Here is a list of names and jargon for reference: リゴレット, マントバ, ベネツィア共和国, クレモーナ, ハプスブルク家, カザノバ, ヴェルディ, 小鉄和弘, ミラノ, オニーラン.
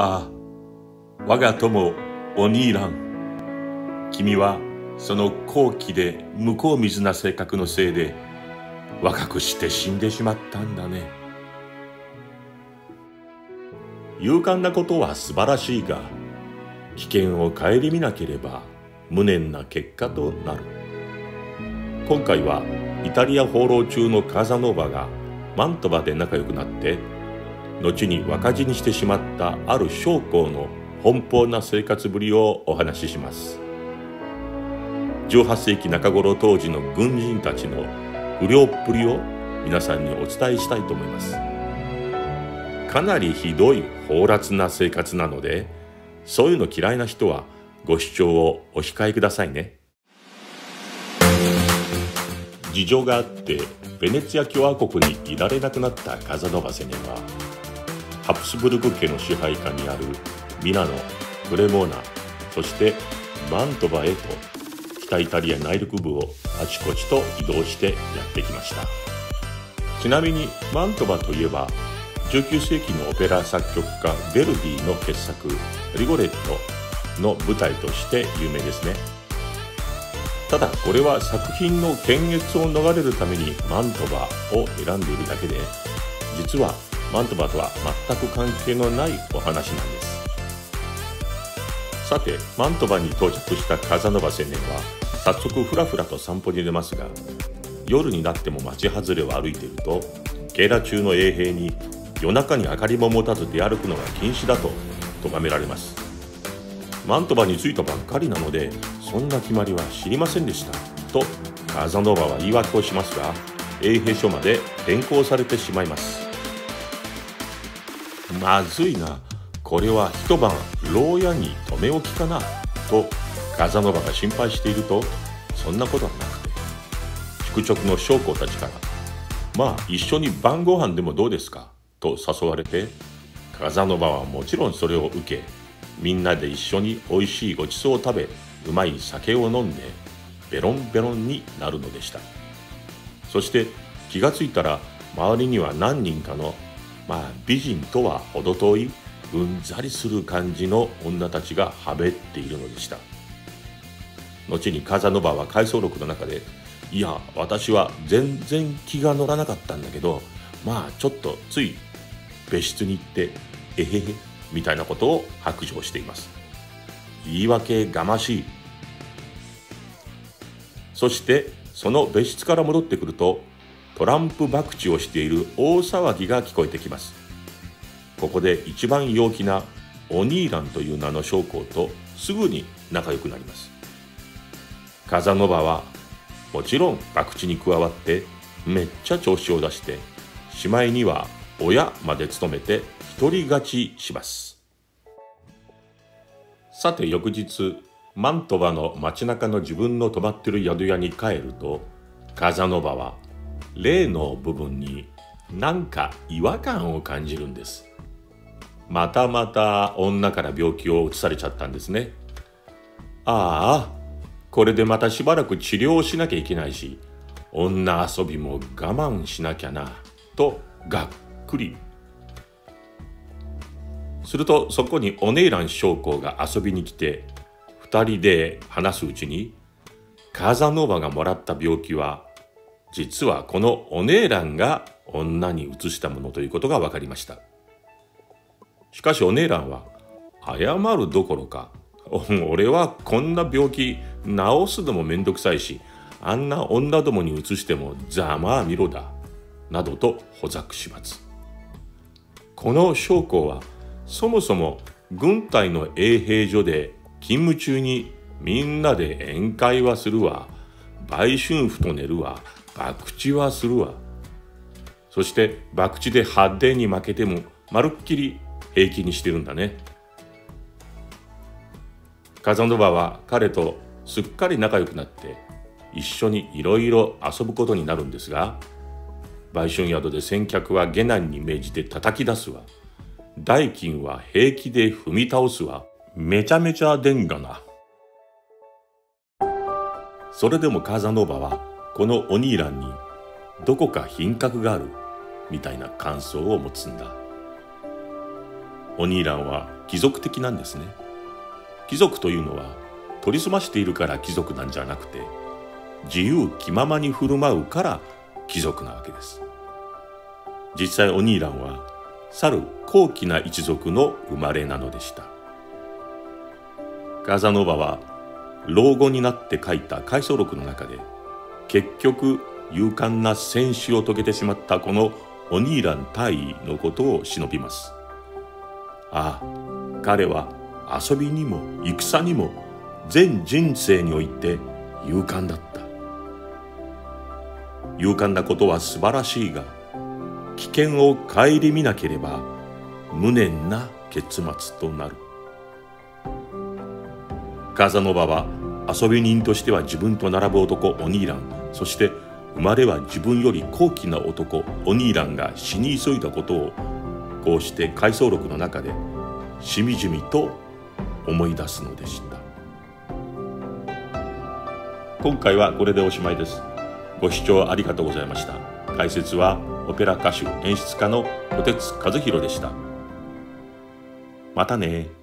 ああ、我が友オニーラン、君はその高貴で向こう水な性格のせいで若くして死んでしまったんだね。勇敢なことは素晴らしいが、危険を顧みなければ無念な結果となる。今回はイタリア放浪中のカザノーバがマントバで仲良くなって後に若死にしてしまったある将校の奔放な生活ぶりをお話しします。18世紀中頃当時の軍人たちの不良っぷりを皆さんにお伝えしたいと思います。かなりひどい放埒な生活なので、そういうの嫌いな人はご視聴をお控えくださいね。事情があってベネツィア共和国にいられなくなったカザノバ青年は、ハプスブルク家の支配下にあるミラノ、クレモーナ、そしてマントバへと北イタリア内陸部をあちこちと移動してやってきました。ちなみにマントバといえば19世紀のオペラ作曲家ヴェルディの傑作「リゴレット」の舞台として有名ですね。ただこれは作品の検閲を逃れるためにマントバを選んでいるだけで、実はマントバとは全く関係のないお話なんです。さてマントバに到着したカザノバ青年は早速ふらふらと散歩に出ますが、夜になっても町外れを歩いていると警ら中の衛兵に夜中に明かりも持たず出歩くのが禁止だと咎められます。マントバに着いたばっかりなのでそんな決まりは知りませんでしたとカザノーバは言い訳をしますが、衛兵署まで連行されてしまいます。まずいな、これは一晩牢屋に留め置きかなとカザノーバが心配していると、そんなことはなくて宿直の将校たちから「まあ一緒に晩ご飯でもどうですか?」と誘われて、カザノバはもちろんそれを受け、みんなで一緒に美味しいごちそうを食べ、うまい酒を飲んでベロンベロンになるのでした。そして気がついたら周りには何人かの、まあ美人とは程遠いうんざりする感じの女たちがはべっているのでした。後にカザノバは回想録の中で「いや私は全然気が乗らなかったんだけど、まあちょっとつい別室に行ってえへへみたいなことを白状しています。言い訳がましい。そしてその別室から戻ってくるとトランプ博打をしている大騒ぎが聞こえてきます。ここで一番陽気なオニーランという名の将校とすぐに仲良くなります。カザノバはもちろん博打に加わってめっちゃ調子を出して、しまいには親まで務めて独り勝ちします。さて翌日マントバの街中の自分の泊まってる宿屋に帰ると、カザノバは例の部分になんか違和感を感じるんです。またまた女から病気を移されちゃったんですね。ああ、これでまたしばらく治療をしなきゃいけないし、女遊びも我慢しなきゃなとがっくりすると、そこにオネイラン将校が遊びに来て2人で話すうちに、カザノーバがもらった病気は実はこのオネイランが女に移したものということが分かりました。しかしオネイランは謝るどころか「俺はこんな病気治すのもめんどくさいし、あんな女どもに移してもざまあみろだ」などとほざく始末。この将校はそもそも軍隊の衛兵所で勤務中にみんなで宴会はするわ、売春婦と寝るわ、博打はするわ、そして博打で派手に負けてもまるっきり平気にしてるんだね。カザノバは彼とすっかり仲良くなって一緒にいろいろ遊ぶことになるんですが、売春宿で先客は下男に命じて叩き出すわ、代金は平気で踏み倒すわ、めちゃめちゃでんがな。それでもカザノーバはこのオニーランにどこか品格があるみたいな感想を持つんだ。オニーランは貴族的なんですね。貴族というのは取りすましているから貴族なんじゃなくて、自由気ままに振る舞うから貴族なわけです。実際オニーランは去る高貴な一族の生まれなのでした。カザノバは老後になって書いた回想録の中で、結局勇敢な戦死を遂げてしまったこのオニーラン大尉のことを偲びます。ああ、彼は遊びにも戦にも全人生において勇敢だった。勇敢なことは素晴らしいが、危険を顧みなければ無念な結末となる。カザノバは遊び人としては自分と並ぶ男オニーラン、そして生まれは自分より高貴な男オニーランが死に急いだことを、こうして回想録の中でしみじみと思い出すのでした。今回はこれでおしまいです。ご視聴ありがとうございました。解説はオペラ歌手演出家の小鉄和弘でした。またね。